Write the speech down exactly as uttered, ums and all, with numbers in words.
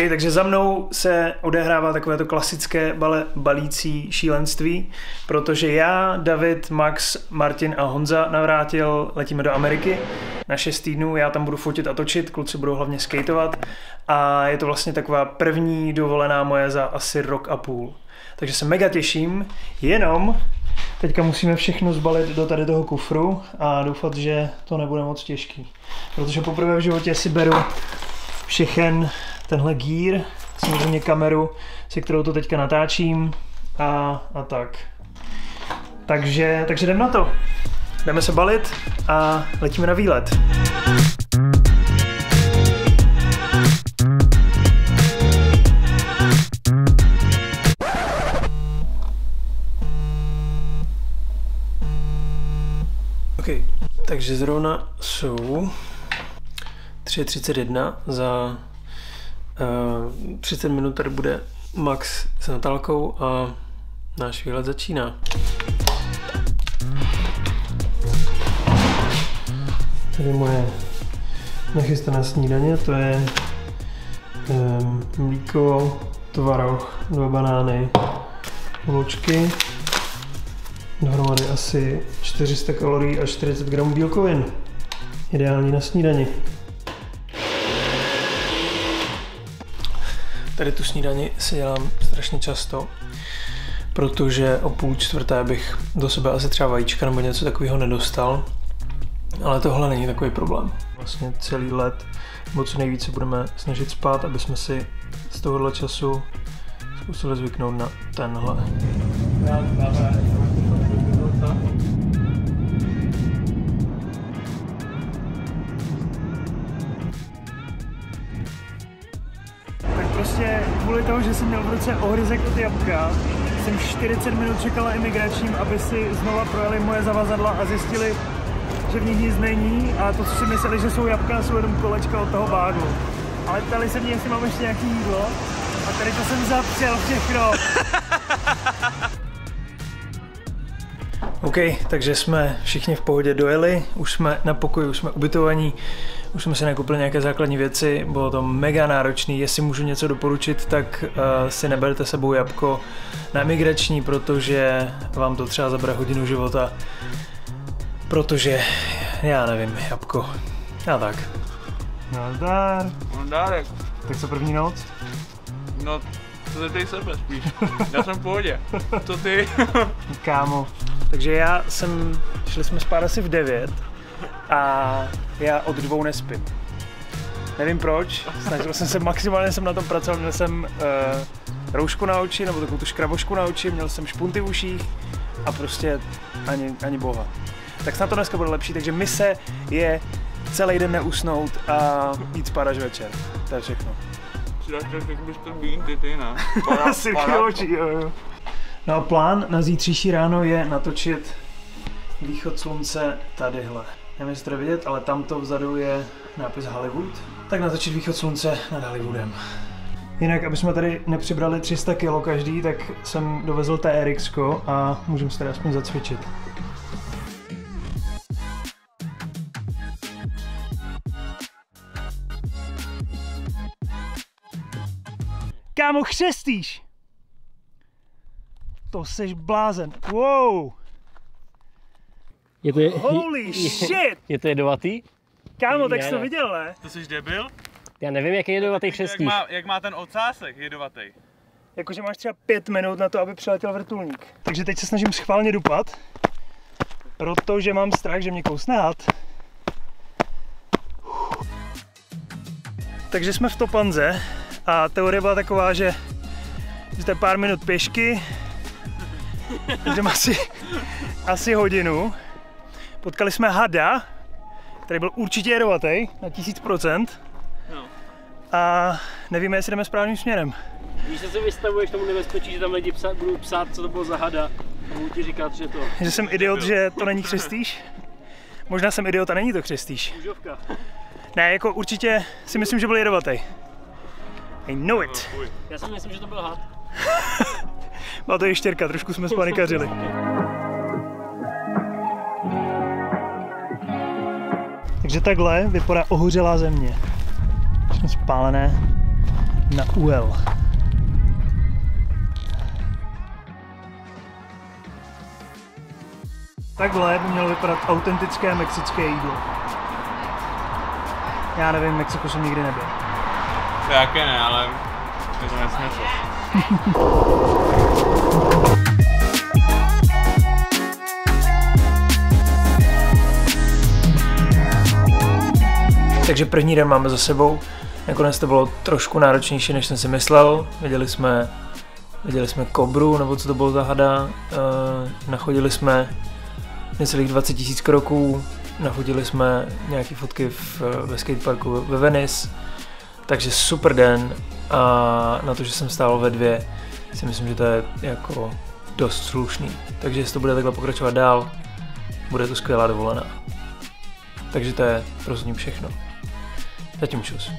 Okay, takže za mnou se odehrává takovéto klasické bale, balící šílenství, protože já, David, Max, Martin a Honza Navrátil letíme do Ameriky na šest týdnů, já tam budu fotit a točit, kluci budou hlavně skateovat a je to vlastně taková první dovolená moje za asi rok a půl. Takže se mega těším, jenom teďka musíme všechno zbalit do tady toho kufru a doufat, že to nebude moc těžký. Protože poprvé v životě si beru všechen tenhle gear, samozřejmě kameru, se kterou to teďka natáčím a, a tak. Takže, takže jdem na to. Jdeme se balit a letíme na výlet. Okay, takže zrovna jsou tři třicet jedna, za uh, třicet minut tady bude Max s Natalkou a náš výlet začíná. Tady moje nachystané snídaně, to je um, mlíko, tvaroh, dva banány, vločky, dohromady asi čtyři sta kalorií a čtyřicet gramů bílkovin. Ideální na snídani. Tady tu snídani si dělám strašně často, protože o půl čtvrté bych do sebe asi třeba vajíčka nebo něco takového nedostal, ale tohle není takový problém. Vlastně celý let, nebo co nejvíce budeme snažit spát, aby jsme si z tohohle času zkusili zvyknout na tenhle. Kvůli toho, že jsem měl v ruce ohryzek od jabka, jsem čtyřicet minut čekala imigračním, aby si znova projeli moje zavazadla a zjistili, že v nich nic není a to, co si mysleli, že jsou jabka, jsou jenom kolečka od toho bágu. Ale ptali se mě, jestli mám ještě nějaký jídlo a tady to jsem zapřel všechno. OK, takže jsme všichni v pohodě dojeli, už jsme na pokoji, už jsme ubytovaní, už jsme si nakoupili nějaké základní věci, bylo to mega náročné. Jestli můžu něco doporučit, tak uh, si neberte sebou jabko na migrační, protože vám to třeba zabere hodinu života, protože já nevím, jabko, já tak. Nazdar. Nazdárek. Tak co první noc? No, to zeptej sebe spíš, já jsem v pohodě, to ty. Kámo. Takže já jsem, šli jsme spát asi v devět a já od dvou nespím. Nevím proč, snažil jsem se maximálně, jsem na tom pracoval, měl jsem uh, roušku na oči, nebo takovou tu škrabošku na oči, měl jsem špunty v uších a prostě ani, ani boha. Tak snad to dneska bude lepší, takže mise je celý den neusnout a jít spát až večer, to je všechno. No a plán na zítřejší ráno je natočit východ slunce tadyhle. Nevím, jestli to jde vidět, ale tamto vzadu je nápis Hollywood. Tak natočit východ slunce nad Hollywoodem. Jinak, aby jsme tady nepřibrali tři sta kilo každý, tak jsem dovezl té Eriksko a můžeme se tady aspoň zacvičit. Kámo, chřestíš! To seš blázen. Wow! Je to je, Holy je, shit! Je to jedovatý? Kámo, tak jsi to viděl, ne? To jsi debil? Já nevím, jaký jedovatý chřestíš. Jak má, jak má ten ocásek jedovatý? Jakože máš třeba pět minut na to, aby přiletěl vrtulník. Takže teď se snažím schválně dupat, protože mám strach, že mě kousne had. Takže jsme v Topanze a teorie byla taková, že to je pár minut pěšky. Jdem asi, asi hodinu. Potkali jsme hada, který byl určitě jedovatý na tisíc procent. A nevíme, jestli jdeme správným směrem. Když se vystavuješ tomu nebezpečí, že tam lidi psa, budou psát, co to bylo za hada, a budou ti říkat, že to... Že jsem idiot, že to není chřestýš? Možná jsem idiot a není to chřestýš. Užovka. Ne, jako určitě si myslím, že byl jedovatý. I know it. Já si myslím, že to byl had. Byla to ještěrka, trošku jsme spanikařili. Takže takhle vypadá ohořelá země. Všechno spálené, na úel. Takhle by mělo vypadat autentické mexické jídlo. Já nevím, Mexiku jsem nikdy nebyl. To jaké ne, ale je to nesmysl. Takže první den máme za sebou. Nakonec to bylo trošku náročnější, než jsem si myslel. Viděli jsme, viděli jsme kobru, nebo co to bylo za hada. E, nachodili jsme necelých dvacet tisíc kroků, nachodili jsme nějaké fotky v, ve skateparku ve Venice. Takže super den a na to, že jsem stál ve dvě, si myslím, že to je jako dost slušný. Takže jestli to bude takhle pokračovat dál, bude to skvělá dovolená. Takže to je rozhodně všechno. Zatím čus.